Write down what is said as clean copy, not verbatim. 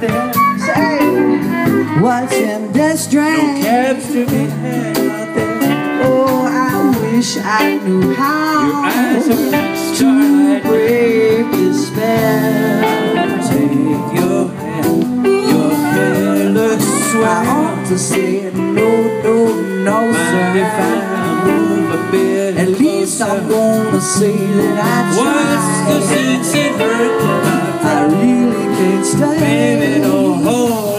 there, say, watching the strand. No cabs to be had out there. Oh, I wish I knew how to break this spell. Take your hand looks swell. I ought to say no, no, no, sir. If I move a bit, at least I'm gonna say that I tried. What's the sense in her? I really can't stay. Baby, don't hold.